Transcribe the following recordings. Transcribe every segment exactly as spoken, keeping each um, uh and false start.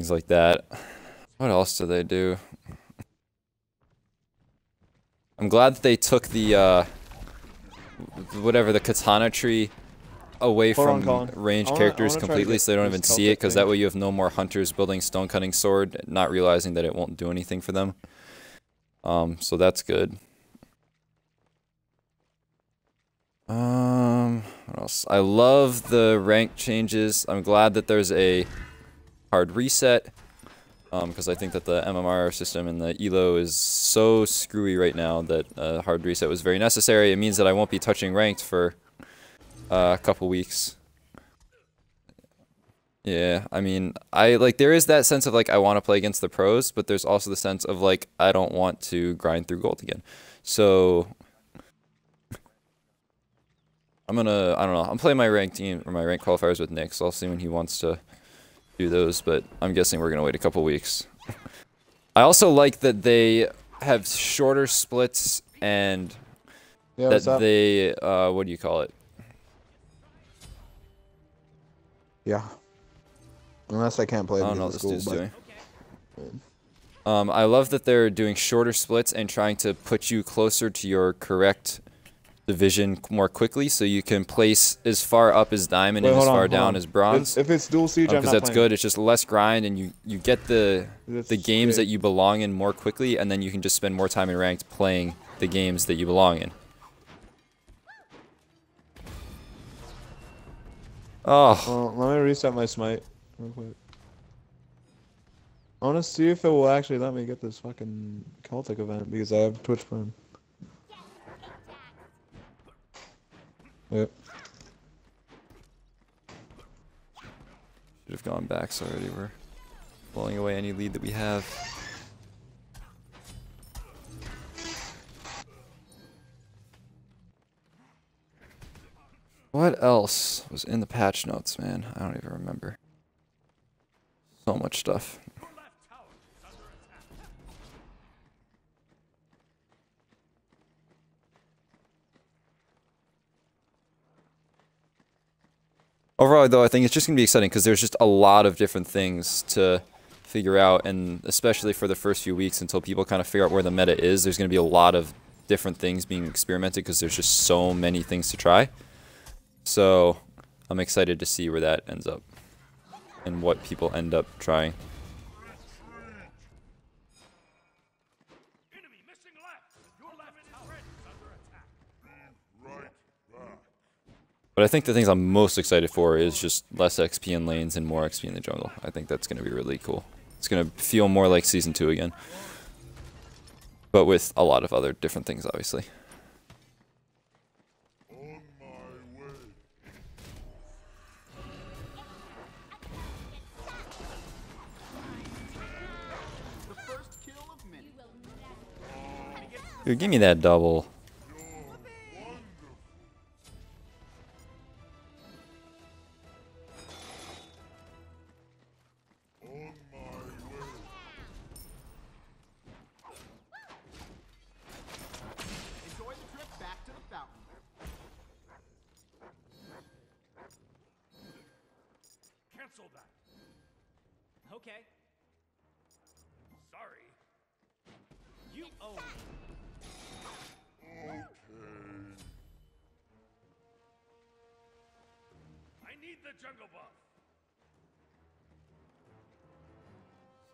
things like that. What else do they do? I'm glad that they took the, uh, whatever, the katana tree away Hold from ranged characters wanna, completely so they don't even see it, because that way you have no more hunters building stone cutting sword, not realizing that it won't do anything for them. Um, so that's good. Um, what else? I love the rank changes. I'm glad that there's a hard reset, because um, I think that the M M R system and the E L O is so screwy right now that a hard reset was very necessary. It means that I won't be touching ranked for uh, a couple weeks. Yeah, I mean, I like there is that sense of like I want to play against the pros, but there's also the sense of like I don't want to grind through gold again. So I'm gonna I don't know I'm playing my ranked team or my ranked qualifiers with Nick, so I'll see when he wants to do those. But I'm guessing we're gonna wait a couple weeks. I also like that they have shorter splits and yeah, that they uh, what do you call it? Yeah. Unless I can't play. I don't know what this dude's doing. Um, I love that they're doing shorter splits and trying to put you closer to your correct division more quickly, so you can place as far up as diamond Wait, and as on, far down on. as bronze. If it's dual siege, because uh, that's playing. good. It's just less grind, and you you get the that's the games great. that you belong in more quickly, and then you can just spend more time in ranked playing the games that you belong in. Oh. Well, let me reset my smite. Real quick. I want to see if it will actually let me get this fucking Celtic event because I have Twitch Prime. Yep. Should have gone back so already. We're blowing away any lead that we have. What else was in the patch notes, man? I don't even remember. So much stuff. Overall, though, I think it's just going to be exciting because there's just a lot of different things to figure out, and especially for the first few weeks until people kind of figure out where the meta is, there's going to be a lot of different things being experimented because there's just so many things to try. So I'm excited to see where that ends up and what people end up trying. But I think the things I'm most excited for is just less X P in lanes and more X P in the jungle. I think that's going to be really cool. It's going to feel more like Season two again. But with a lot of other different things, obviously. Dude, give me that double.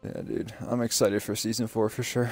Yeah, dude, I'm excited for season four for sure.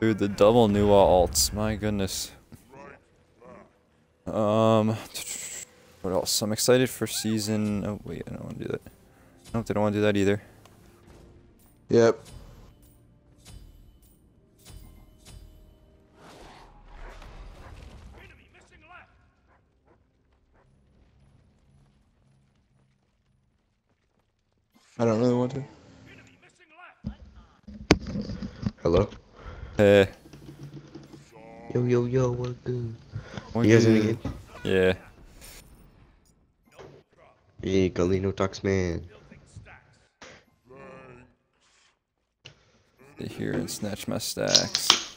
Dude, the double Nuwa alts, my goodness. Um, what else? I'm excited for season... Oh, wait, I don't want to do that. Nope, they don't want to do that either. Yep. I don't really want to. Hello? Hey. Yo, yo, yo, what good? What you guys in the game? Yeah. Hey, Galeno Talks Man. Sit here and snatch my stacks.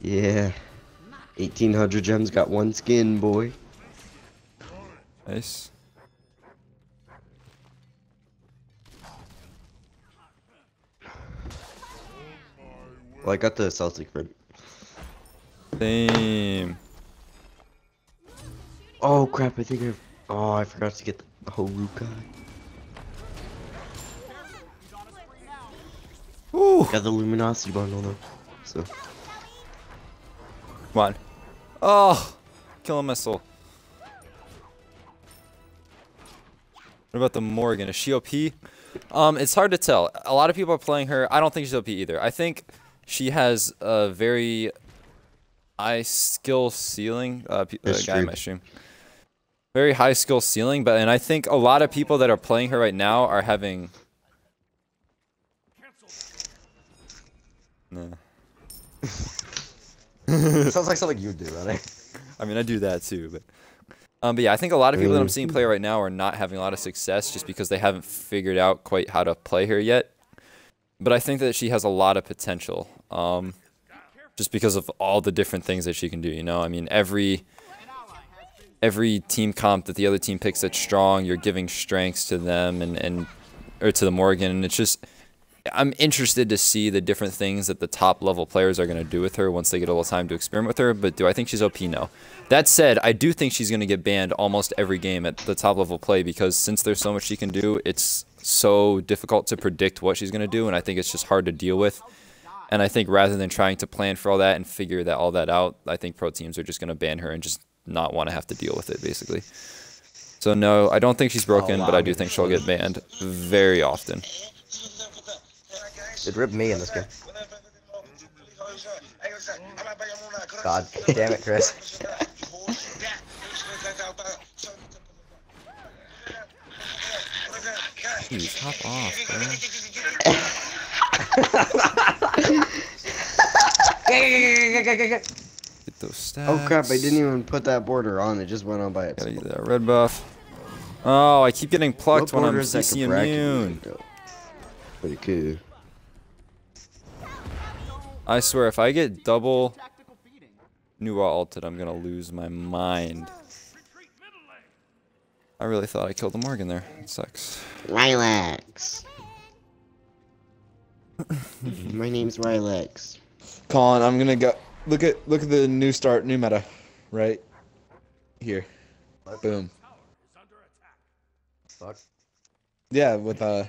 Yeah. eighteen hundred gems, got one skin, boy. Nice. Well, I got the Celtic rib. Same. Oh crap, I think I've... Oh, I forgot to get the Horukai. Ooh! Got the Luminosity Bundle though, so... Come on. Oh! Killing my soul. What about the Morrigan? Is she O P? Um, it's hard to tell. A lot of people are playing her. I don't think she's O P either. I think... She has a very high skill ceiling. Uh, a guy in my stream. Very high skill ceiling, but and I think a lot of people that are playing her right now are having. Nah. Sounds like something you do, right? I mean, I do that too, but um, but yeah, I think a lot of people that I'm seeing play her right now are not having a lot of success just because they haven't figured out quite how to play her yet. But I think that she has a lot of potential, um, just because of all the different things that she can do, you know? I mean, every every team comp that the other team picks that's strong, you're giving strengths to them and, and or to the Morrigan, and it's just... I'm interested to see the different things that the top-level players are going to do with her once they get a little time to experiment with her, but do I think she's O P? No. That said, I do think she's going to get banned almost every game at the top-level play because since there's so much she can do, it's... so difficult to predict what she's going to do, and I think it's just hard to deal with. And I think rather than trying to plan for all that and figure that all that out, I think pro teams are just going to ban her and just not want to have to deal with it, basically. So no, I don't think she's broken, but I do think she'll get banned very often. It ripped me in this game. God damn it, Chris. Jeez, hop off, bro. Get those stacks. Oh crap, I didn't even put that border on, it just went on by itself. Gotta get that red buff. Oh, I keep getting plucked what when I'm C C immune. Pretty cool. I swear, if I get double Nuwa ulted, I'm gonna lose my mind. I really thought I killed the Morgan there. It sucks. Rylax. My name's Rylax. Colin, I'm gonna go look at look at the new start, new meta, right here. Boom. Fuck. Yeah, with uh,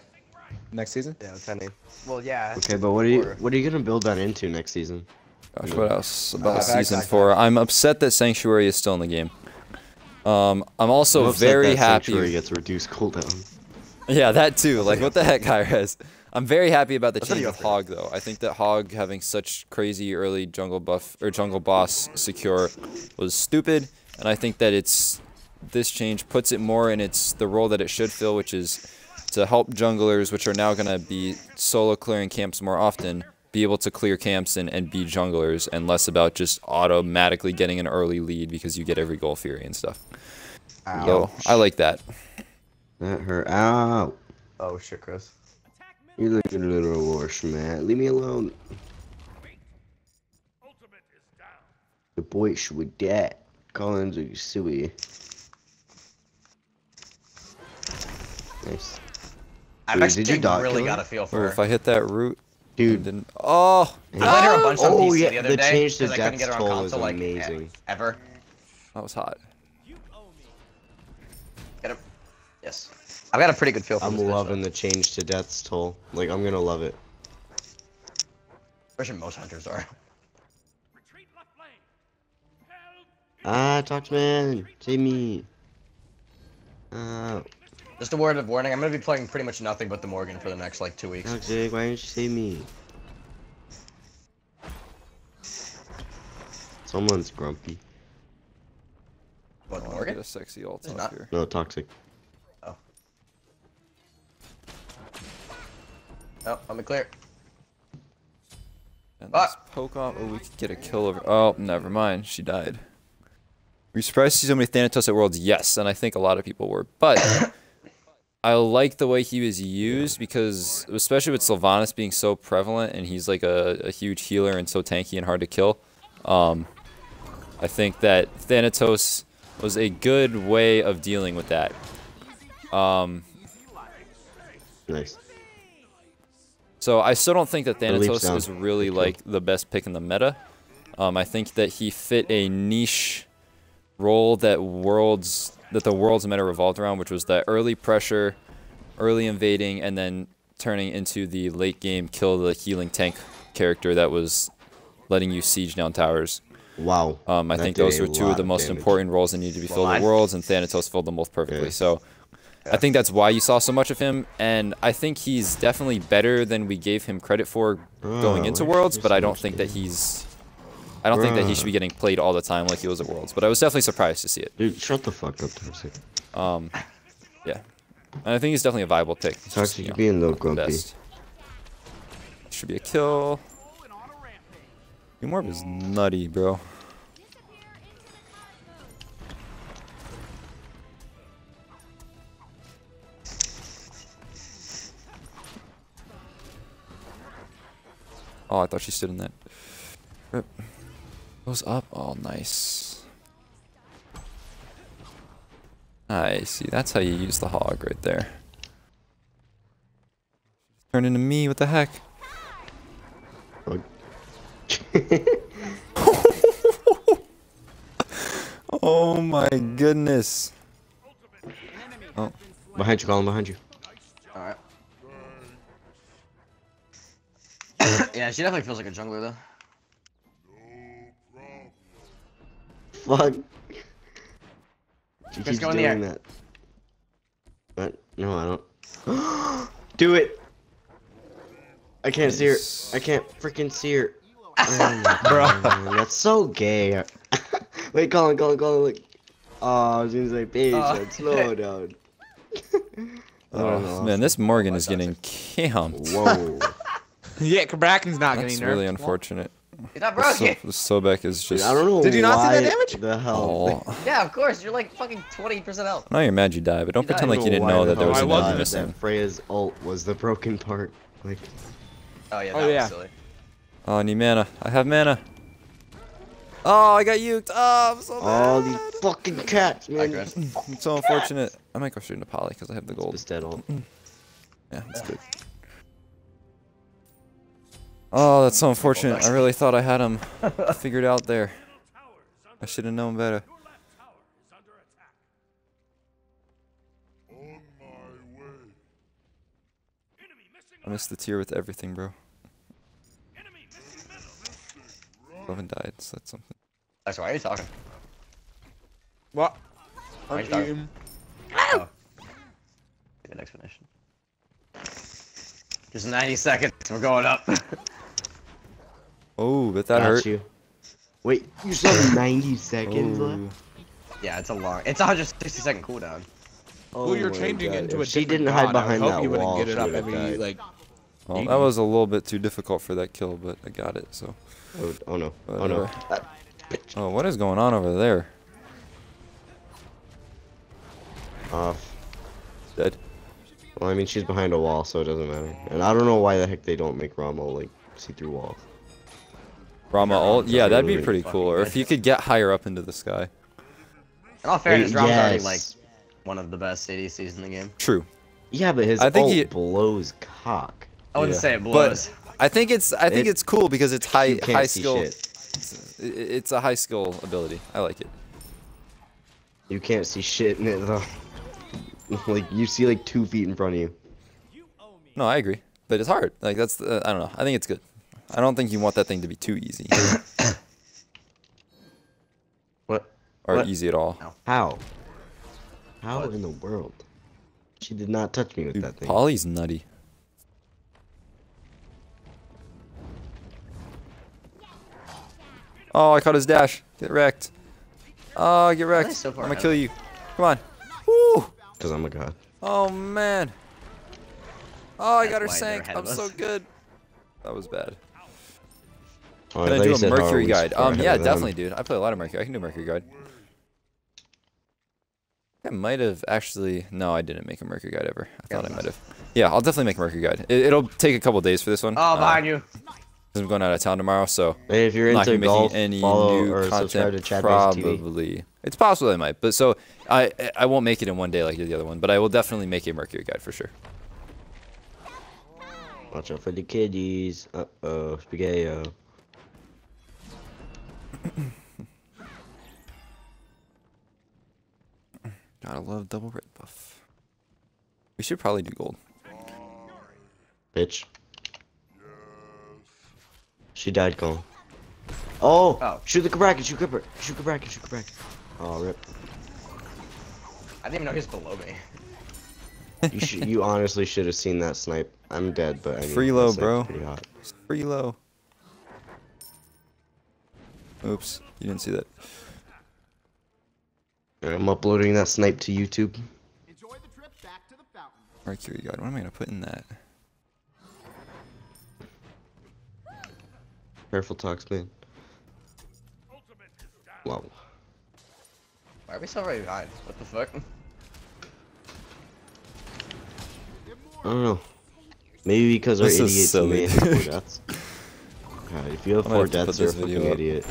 next season. Yeah, that's name. Well, yeah. Okay, but what are you what are you gonna build that into next season? Gosh, what else about uh, season back, four? Back. I'm upset that Sanctuary is still in the game. Um, I'm also very that happy. Sanctuary gets reduced cooldown. Yeah, that too. Like, what the heck, Kyrez? I'm very happy about the change of Hog, though. I think that Hog having such crazy early jungle buff or jungle boss secure was stupid, and I think that it's this change puts it more in its the role that it should fill, which is to help junglers, which are now gonna be solo clearing camps more often, be able to clear camps and, and be junglers, and less about just automatically getting an early lead because you get every goal fury and stuff. Ouch. So, I like that. That hurt. Ow. Oh, shit, Chris. You look a little worse, man. Leave me alone. The boy should be dead. Collins are silly. Nice. I've actually really got a feel for her. If I hit that root. Dude, oh! I played her a bunch on oh, P C yeah. the other the day because I couldn't get her on console like amazing. ever. That was hot. Get him. Yes. I've got a pretty good feel for I'm this. I'm loving the change to Death's Toll. Like, I'm gonna love it. Especially most hunters are. Ah, Talksman! Save me! Uh... Just a word of warning, I'm going to be playing pretty much nothing but the Morgan for the next, like, two weeks. Okay, why didn't you say me? Someone's grumpy. What, the Morgan? Oh, get a sexy ult up here. No, toxic. Oh. Oh, I'm in clear. And ah. Let's poke off. Oh, we could get a kill over. Oh, never mind. She died. Were you surprised to see so many Thanatos at Worlds? Yes, and I think a lot of people were. But I like the way he was used because, especially with Sylvanas being so prevalent and he's like a, a huge healer and so tanky and hard to kill, um, I think that Thanatos was a good way of dealing with that. Um, nice. So I still don't think that Thanatos is really like the best pick in the meta. Um, I think that he fit a niche role that worlds that the world's meta revolved around, which was the early pressure, early invading, and then turning into the late game kill the healing tank character that was letting you siege down towers. Wow. Um, I that think those were two of the most damage. important roles that needed to be filled well, in worlds, and Thanatos filled them both perfectly. Yeah. So. I think that's why you saw so much of him, and I think he's definitely better than we gave him credit for going oh, into Worlds, but I don't think that he's... I don't Bruh. think that he should be getting played all the time like he was at Worlds, but I was definitely surprised to see it. Dude, shut the fuck up for a second. Um, yeah. And I think he's definitely a viable pick. It's just, you know, being a little grumpy. Best. Should be a kill. Your Morb is nutty, bro. Oh, I thought she stood in that. Rip. Goes up. Oh, nice. I see. That's how you use the hog right there. Turn into me. What the heck? Oh my goodness. Oh. Behind you, Colin. Behind you. All right. Yeah, she definitely feels like a jungler, though. Fuck. She keeps doing in the air. that. But, no, I don't. Do it! I can't nice. see her. I can't freaking see her. Oh, bro, that's so gay. Wait, Colin, Colin, Colin, look. Oh, I was gonna say, bitch, oh. slow down. Oh, know. man, this Morgan oh, is getting camped. Whoa. Yeah, Cabrakan's not That's getting nerfed. That's really unfortunate. He's not broken. The so Sobek is just... Dude, I don't know Did you not see that damage? The hell? Oh. Yeah, of course. You're like fucking twenty percent health. Now you're mad you died, but don't you pretend died. like you didn't know that there was a lot missing. Freya's ult was the broken part. Like... Oh, yeah, that oh, yeah. was silly. Oh, I need mana. I have mana. Oh, I got uked. Oh, I'm so bad. Oh, these fucking cats, man. I'm so unfortunate. Cats. I might go shoot into Polly because I have the gold. It's dead ult. Yeah, that's good. Oh, that's so unfortunate. I really thought I had him figured out there. I should have known better. I missed the tier with everything, bro. Eleven died, so that's something. That's why are you talking? What? Why are you talking? Oh. An explanation. There's ninety seconds. We're going up. Oh, but that Got hurt. You. Wait, you said ninety seconds oh. left? Yeah, it's a long. It's a one hundred sixty second cooldown. Oh, well, you're changing God. it into if a she didn't hide behind that you wall. Get it up every, like, well, that was a little bit too difficult for that kill, but I got it, so. Oh, oh no. Whatever. Oh, no. That bitch. Oh, what is going on over there? Off. Uh, Dead. Well, I mean, she's behind a wall, so it doesn't matter. And I don't know why the heck they don't make Rama, like, see-through walls. Rama ult? Yeah, that'd be pretty cool. Or if you could get higher up into the sky. In all fairness, Rama's already, like, one of the best A D Cs in the game. True. Yeah, but his ult blows cock. I wouldn't say it blows. But I think it's I think it's cool because it's high high skill. It's a, it's a high skill ability. I like it. You can't see shit in it, though. Like, you see, like, two feet in front of you. No, I agree. But it's hard. Like, that's the... I don't know. I think it's good. I don't think you want that thing to be too easy. What? Or what? easy at all. How? How what? in the world? She did not touch me with Dude, that thing. Polly's nutty. Oh, I caught his dash. Get wrecked. Oh, get wrecked. So I'm gonna kill you. Come on. Woo! Because I'm a god. Oh, man. Oh, I got her sank. I'm so good. That was bad. Well, can I do a Mercury guide? Um, yeah, definitely, dude. I play a lot of Mercury. I can do a Mercury guide. I might have actually... No, I didn't make a Mercury guide ever. I thought I might have. Yeah, I'll definitely make a Mercury guide. It, it'll take a couple days for this one. Oh, behind uh, you. Because I'm going out of town tomorrow, so... Hey, if you're I'm into not golf, making any follow new or content, to Chad probably. T V. It's possible I might, but so... I I won't make it in one day like the other one, but I will definitely make a Mercury guide for sure. Watch out for the kiddies. Uh-oh, spaghetti-o. Gotta love double red buff. We should probably do gold. Bitch. She died gold. Oh! Oh. Shoot the Cabrakan, shoot Cabrakan, shoot Cabrakan, shoot Cabrakan. Oh, rip. I didn't even know he was below me. You should, you honestly should have seen that snipe. I'm dead, but I mean, free low, bro. Pretty hot. Free low. Oops, you didn't see that. I'm uploading that snipe to YouTube. Enjoy the trip back to the fountain. Mercury God, what am I gonna put in that? Careful, talks, man. Wow. Why are we so very behind? What the fuck? I don't know. Maybe because we're idiots. Silly. Deaths. God, if you have four deaths, you're a fucking idiot.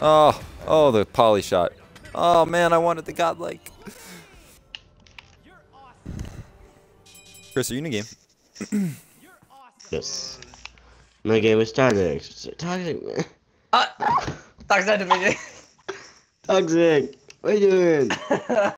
Oh, oh, the poly shot. Oh man, I wanted the godlike. Chris, are you in the game? Yes. My game is toxic. Toxic, man. Uh, toxic to me. Toxic. What are you doing?